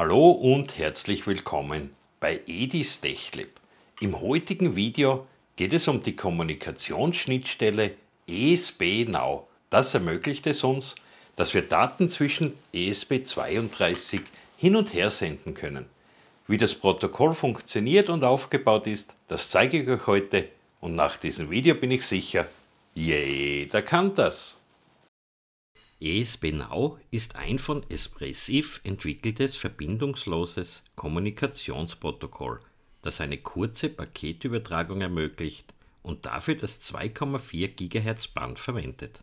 Hallo und herzlich willkommen bei Edis Techlab. Im heutigen Video geht es um die Kommunikationsschnittstelle ESP-NOW. Das ermöglicht es uns, dass wir Daten zwischen ESP32 hin und her senden können. Wie das Protokoll funktioniert und aufgebaut ist, das zeige ich euch heute und nach diesem Video bin ich sicher, jeder kann das. ESP-NOW ist ein von Espressif entwickeltes verbindungsloses Kommunikationsprotokoll, das eine kurze Paketübertragung ermöglicht und dafür das 2,4 GHz Band verwendet.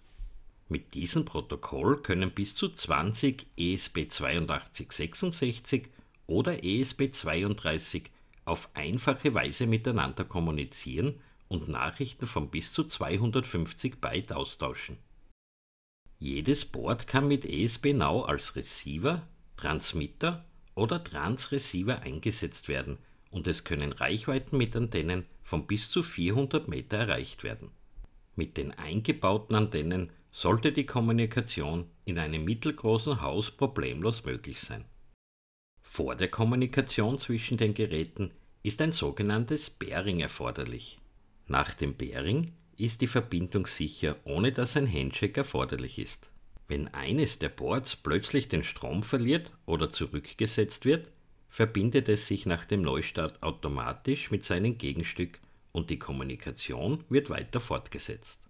Mit diesem Protokoll können bis zu 20 ESP8266 oder ESP32 auf einfache Weise miteinander kommunizieren und Nachrichten von bis zu 250 Byte austauschen. Jedes Board kann mit ESP-NOW als Receiver, Transmitter oder Transreceiver eingesetzt werden und es können Reichweiten mit Antennen von bis zu 400 Meter erreicht werden. Mit den eingebauten Antennen sollte die Kommunikation in einem mittelgroßen Haus problemlos möglich sein. Vor der Kommunikation zwischen den Geräten ist ein sogenanntes Pairing erforderlich. Nach dem Pairing ist die Verbindung sicher, ohne dass ein Handshake erforderlich ist. Wenn eines der Boards plötzlich den Strom verliert oder zurückgesetzt wird, verbindet es sich nach dem Neustart automatisch mit seinem Gegenstück und die Kommunikation wird weiter fortgesetzt.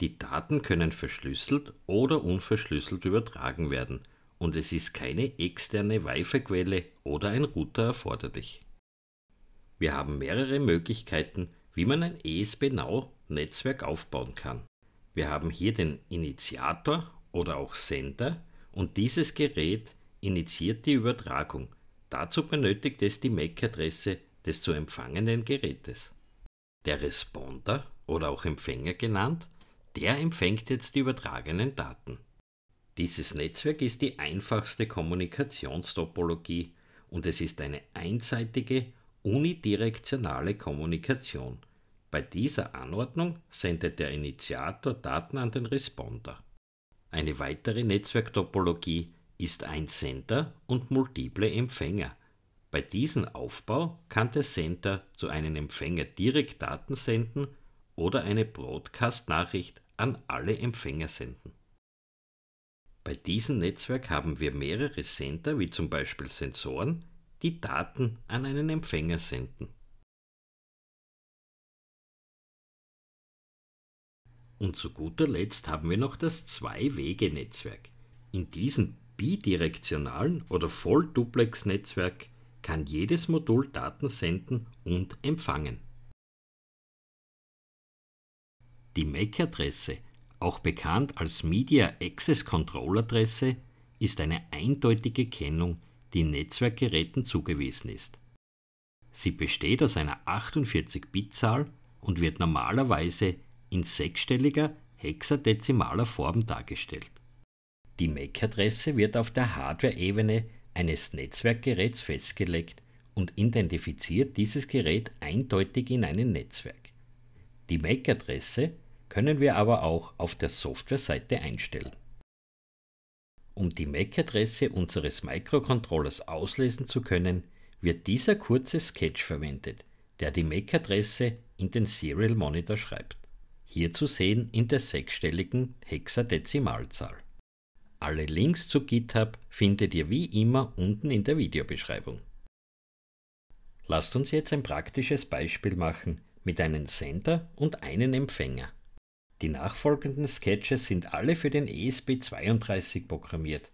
Die Daten können verschlüsselt oder unverschlüsselt übertragen werden und es ist keine externe Wi-Fi-Quelle oder ein Router erforderlich. Wir haben mehrere Möglichkeiten, wie man ein ESP-NOW-Netzwerk aufbauen kann. Wir haben hier den Initiator oder auch Sender und dieses Gerät initiiert die Übertragung. Dazu benötigt es die MAC-Adresse des zu empfangenden Gerätes. Der Responder oder auch Empfänger genannt, der empfängt jetzt die übertragenen Daten. Dieses Netzwerk ist die einfachste Kommunikationstopologie und es ist eine einseitige unidirektionale Kommunikation. Bei dieser Anordnung sendet der Initiator Daten an den Responder. Eine weitere Netzwerktopologie ist ein Sender und multiple Empfänger. Bei diesem Aufbau kann der Sender zu einem Empfänger direkt Daten senden oder eine Broadcast-Nachricht an alle Empfänger senden. Bei diesem Netzwerk haben wir mehrere Sender, wie zum Beispiel Sensoren, die Daten an einen Empfänger senden. Und zu guter Letzt haben wir noch das Zwei-Wege-Netzwerk. In diesem bidirektionalen oder Voll-Duplex-Netzwerk kann jedes Modul Daten senden und empfangen. Die MAC-Adresse, auch bekannt als Media Access Control Adresse, ist eine eindeutige Kennung, die Netzwerkgeräten zugewiesen ist. Sie besteht aus einer 48-Bit-Zahl und wird normalerweise in sechsstelliger hexadezimaler Form dargestellt. Die MAC-Adresse wird auf der Hardware-Ebene eines Netzwerkgeräts festgelegt und identifiziert dieses Gerät eindeutig in einem Netzwerk. Die MAC-Adresse können wir aber auch auf der Softwareseite einstellen. Um die MAC-Adresse unseres Mikrocontrollers auslesen zu können, wird dieser kurze Sketch verwendet, der die MAC-Adresse in den Serial Monitor schreibt. Hier zu sehen in der sechsstelligen Hexadezimalzahl. Alle Links zu GitHub findet ihr wie immer unten in der Videobeschreibung. Lasst uns jetzt ein praktisches Beispiel machen mit einem Sender und einem Empfänger. Die nachfolgenden Sketches sind alle für den ESP32 programmiert.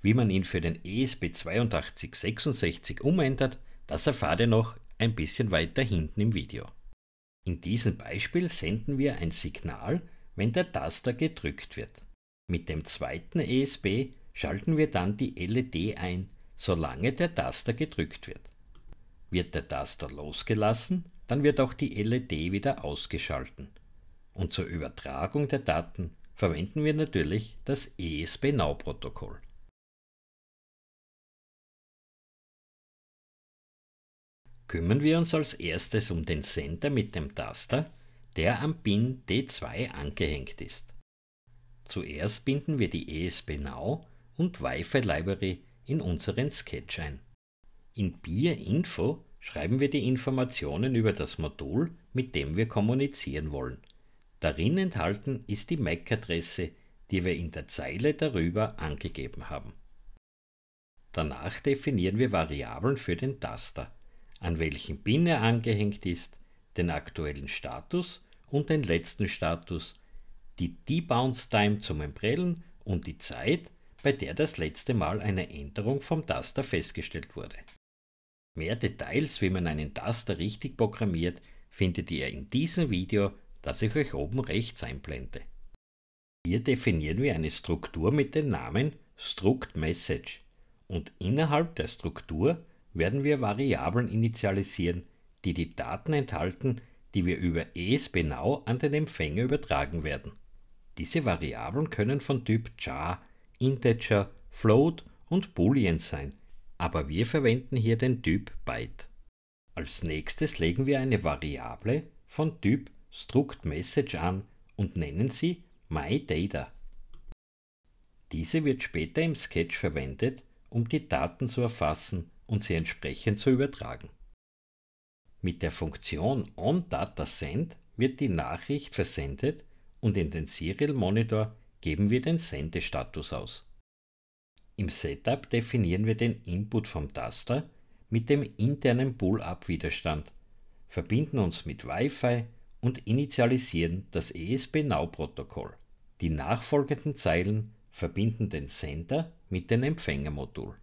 Wie man ihn für den ESP8266 umändert, das erfahrt ihr noch ein bisschen weiter hinten im Video. In diesem Beispiel senden wir ein Signal, wenn der Taster gedrückt wird. Mit dem zweiten ESP schalten wir dann die LED ein, solange der Taster gedrückt wird. Wird der Taster losgelassen, dann wird auch die LED wieder ausgeschalten. Und zur Übertragung der Daten verwenden wir natürlich das ESP-NOW-Protokoll. Kümmern wir uns als erstes um den Sender mit dem Taster, der am Pin D2 angehängt ist. Zuerst binden wir die ESP-NOW und Wi-Fi-Library in unseren Sketch ein. In Peer-Info schreiben wir die Informationen über das Modul, mit dem wir kommunizieren wollen. Darin enthalten ist die MAC-Adresse, die wir in der Zeile darüber angegeben haben. Danach definieren wir Variablen für den Taster, an welchen Pin er angehängt ist, den aktuellen Status und den letzten Status, die Debounce-Time zum Entprellen und die Zeit, bei der das letzte Mal eine Änderung vom Taster festgestellt wurde. Mehr Details, wie man einen Taster richtig programmiert, findet ihr in diesem Video, das ich euch oben rechts einblende. Hier definieren wir eine Struktur mit dem Namen struct-message und innerhalb der Struktur werden wir Variablen initialisieren, die die Daten enthalten, die wir über ESP-NOW an den Empfänger übertragen werden. Diese Variablen können von Typ Char, Integer, Float und Boolean sein, aber wir verwenden hier den Typ Byte. Als nächstes legen wir eine Variable von Typ struct-message an und nennen sie myData. Diese wird später im Sketch verwendet, um die Daten zu erfassen und sie entsprechend zu übertragen. Mit der Funktion onDataSend wird die Nachricht versendet und in den Serial Monitor geben wir den Sendestatus aus. Im Setup definieren wir den Input vom Taster mit dem internen Bool-Up-Widerstand, verbinden uns mit Wi-Fi und initialisieren das ESP-NOW-Protokoll. Die nachfolgenden Zeilen verbinden den Sender mit dem Empfängermodul.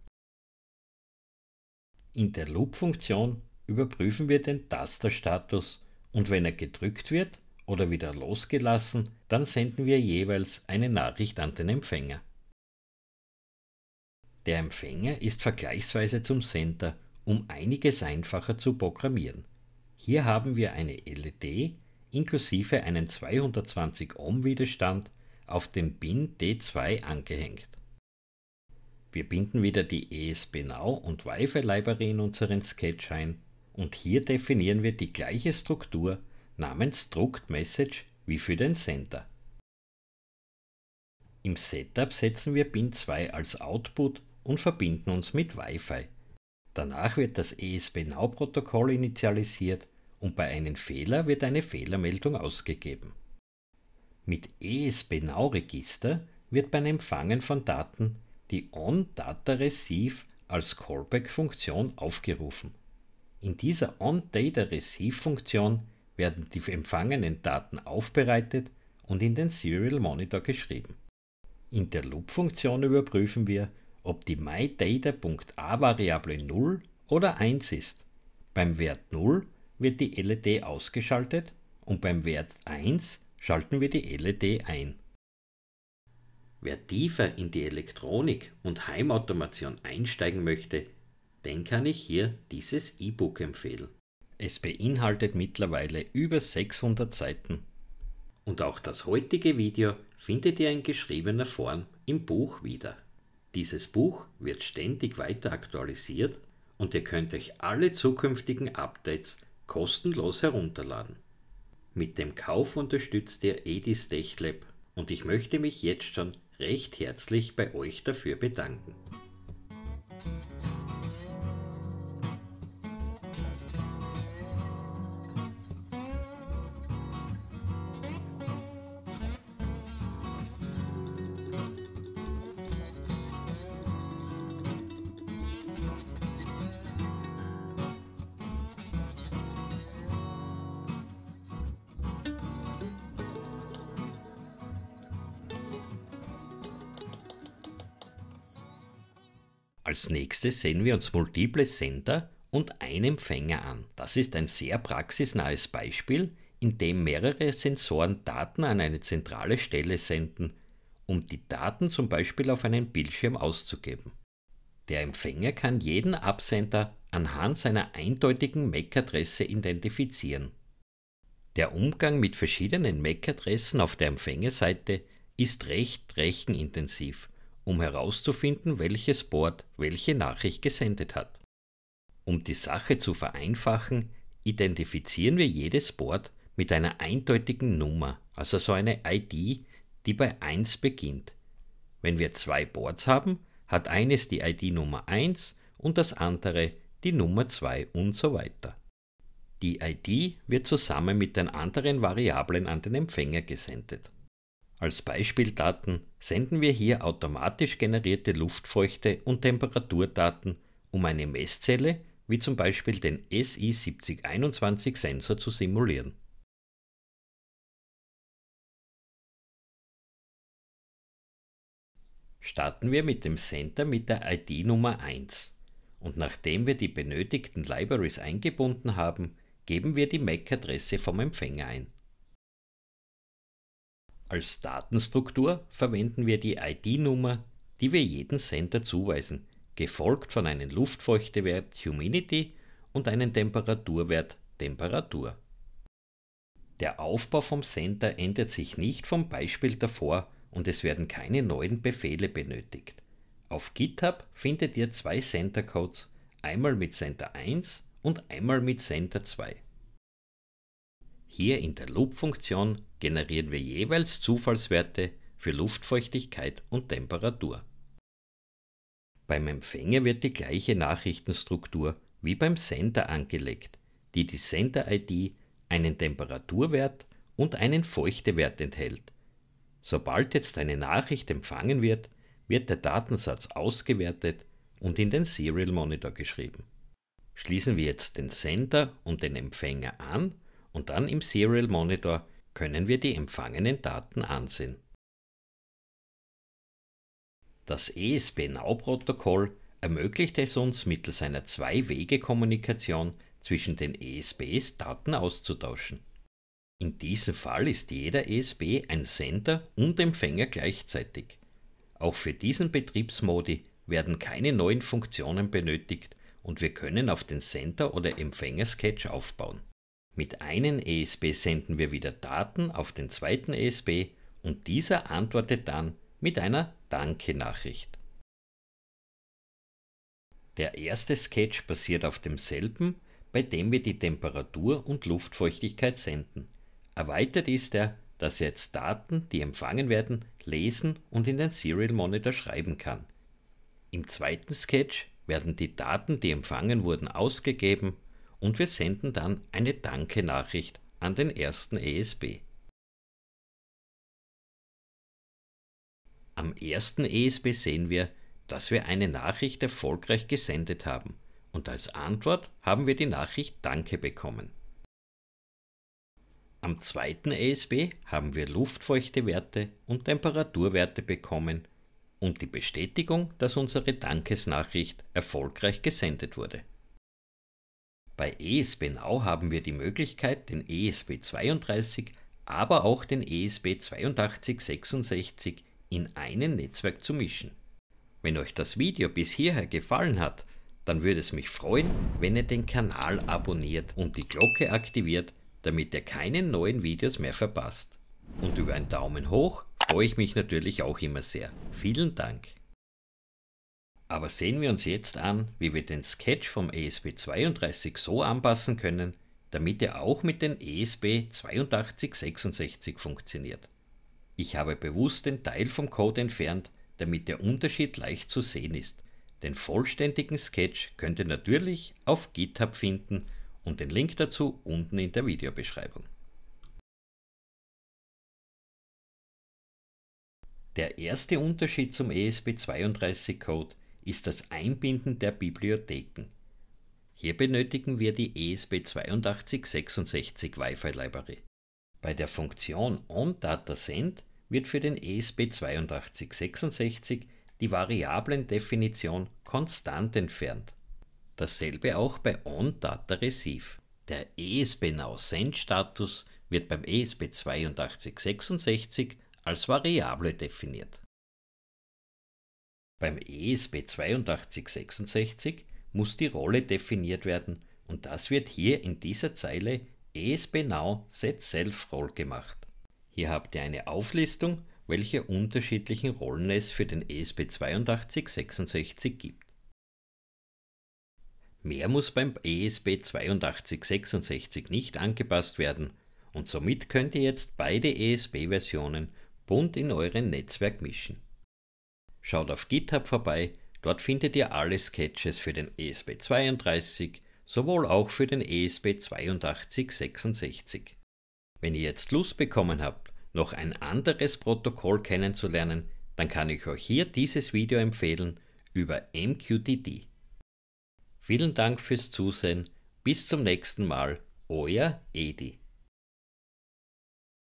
In der Loop-Funktion überprüfen wir den Tasterstatus und wenn er gedrückt wird oder wieder losgelassen, dann senden wir jeweils eine Nachricht an den Empfänger. Der Empfänger ist vergleichsweise zum Sender um einiges einfacher zu programmieren. Hier haben wir eine LED inklusive einen 220 Ohm Widerstand auf dem Pin D2 angehängt. Wir binden wieder die ESP-NOW und Wi-Fi Library in unseren Sketch ein und hier definieren wir die gleiche Struktur namens struct-message wie für den Sender. Im Setup setzen wir Pin 2 als Output und verbinden uns mit Wi-Fi. Danach wird das ESP-NOW-Protokoll initialisiert und bei einem Fehler wird eine Fehlermeldung ausgegeben. Mit ESP-NOW-Register wird beim Empfangen von Daten die onDataReceive als Callback-Funktion aufgerufen. In dieser onDataReceive-Funktion werden die empfangenen Daten aufbereitet und in den Serial Monitor geschrieben. In der Loop-Funktion überprüfen wir, ob die myData.a-Variable 0 oder 1 ist. Beim Wert 0 wird die LED ausgeschaltet und beim Wert 1 schalten wir die LED ein. Wer tiefer in die Elektronik und Heimautomation einsteigen möchte, den kann ich hier dieses E-Book empfehlen. Es beinhaltet mittlerweile über 600 Seiten. Und auch das heutige Video findet ihr in geschriebener Form im Buch wieder. Dieses Buch wird ständig weiter aktualisiert und ihr könnt euch alle zukünftigen Updates kostenlos herunterladen. Mit dem Kauf unterstützt ihr Edis Techlab und ich möchte mich jetzt schon recht herzlich bei euch dafür bedanken. Als nächstes sehen wir uns multiple Sender und ein Empfänger an. Das ist ein sehr praxisnahes Beispiel, in dem mehrere Sensoren Daten an eine zentrale Stelle senden, um die Daten zum Beispiel auf einen Bildschirm auszugeben. Der Empfänger kann jeden Absender anhand seiner eindeutigen MAC-Adresse identifizieren. Der Umgang mit verschiedenen MAC-Adressen auf der Empfängerseite ist recht rechenintensiv, um herauszufinden, welches Board welche Nachricht gesendet hat. Um die Sache zu vereinfachen, identifizieren wir jedes Board mit einer eindeutigen Nummer, also so eine ID, die bei 1 beginnt. Wenn wir 2 Boards haben, hat eines die ID Nummer 1 und das andere die Nummer 2 und so weiter. Die ID wird zusammen mit den anderen Variablen an den Empfänger gesendet. Als Beispieldaten senden wir hier automatisch generierte Luftfeuchte- und Temperaturdaten, um eine Messzelle wie zum Beispiel den SI7021 Sensor zu simulieren. Starten wir mit dem Sender mit der ID Nummer 1 und nachdem wir die benötigten Libraries eingebunden haben, geben wir die MAC-Adresse vom Empfänger ein. Als Datenstruktur verwenden wir die ID-Nummer, die wir jedem Sender zuweisen, gefolgt von einem Luftfeuchtewert Humidity und einem Temperaturwert Temperatur. Der Aufbau vom Sender ändert sich nicht vom Beispiel davor und es werden keine neuen Befehle benötigt. Auf GitHub findet ihr zwei Sender-Codes, einmal mit Sender 1 und einmal mit Sender 2. Hier in der Loop-Funktion generieren wir jeweils Zufallswerte für Luftfeuchtigkeit und Temperatur. Beim Empfänger wird die gleiche Nachrichtenstruktur wie beim Sender angelegt, die die Sender-ID, einen Temperaturwert und einen Feuchtewert enthält. Sobald jetzt eine Nachricht empfangen wird, wird der Datensatz ausgewertet und in den Serial Monitor geschrieben. Schließen wir jetzt den Sender und den Empfänger an und dann im Serial Monitor können wir die empfangenen Daten ansehen. Das ESP-NOW-Protokoll ermöglicht es uns mittels einer Zwei-Wege-Kommunikation zwischen den ESPs Daten auszutauschen. In diesem Fall ist jeder ESP ein Sender und Empfänger gleichzeitig. Auch für diesen Betriebsmodi werden keine neuen Funktionen benötigt und wir können auf den Sender- oder Empfänger-Sketch aufbauen. Mit einem ESP senden wir wieder Daten auf den zweiten ESP und dieser antwortet dann mit einer Danke-Nachricht. Der erste Sketch basiert auf demselben, bei dem wir die Temperatur und Luftfeuchtigkeit senden. Erweitert ist er, dass er jetzt Daten, die empfangen werden, lesen und in den Serial Monitor schreiben kann. Im zweiten Sketch werden die Daten, die empfangen wurden, ausgegeben und wir senden dann eine Danke-Nachricht an den ersten ESP. Am ersten ESP sehen wir, dass wir eine Nachricht erfolgreich gesendet haben und als Antwort haben wir die Nachricht Danke bekommen. Am zweiten ESP haben wir Luftfeuchtewerte und Temperaturwerte bekommen und die Bestätigung, dass unsere Dankesnachricht erfolgreich gesendet wurde. Bei ESP-NOW haben wir die Möglichkeit, den ESP32, aber auch den ESP8266 in einem Netzwerk zu mischen. Wenn euch das Video bis hierher gefallen hat, dann würde es mich freuen, wenn ihr den Kanal abonniert und die Glocke aktiviert, damit ihr keine neuen Videos mehr verpasst. Und über einen Daumen hoch freue ich mich natürlich auch immer sehr. Vielen Dank! Aber sehen wir uns jetzt an, wie wir den Sketch vom ESP32 so anpassen können, damit er auch mit den ESP8266 funktioniert. Ich habe bewusst den Teil vom Code entfernt, damit der Unterschied leicht zu sehen ist. Den vollständigen Sketch könnt ihr natürlich auf GitHub finden und den Link dazu unten in der Videobeschreibung. Der erste Unterschied zum ESP32-Code ist das Einbinden der Bibliotheken. Hier benötigen wir die ESP8266 Wi-Fi Library. Bei der Funktion onDataSend wird für den ESP8266 die Variablendefinition konstant entfernt. Dasselbe auch bei onDataReceive. Der ESP-NOW-Send-Status wird beim ESP8266 als Variable definiert. Beim ESP8266 muss die Rolle definiert werden und das wird hier in dieser Zeile ESP-NOW-SetSelfRole gemacht. Hier habt ihr eine Auflistung, welche unterschiedlichen Rollen es für den ESP8266 gibt. Mehr muss beim ESP8266 nicht angepasst werden und somit könnt ihr jetzt beide ESP-Versionen bunt in eurem Netzwerk mischen. Schaut auf GitHub vorbei, dort findet ihr alle Sketches für den ESP32, sowohl auch für den ESP8266. Wenn ihr jetzt Lust bekommen habt, noch ein anderes Protokoll kennenzulernen, dann kann ich euch hier dieses Video empfehlen über MQTT. Vielen Dank fürs Zusehen, bis zum nächsten Mal, euer Edi.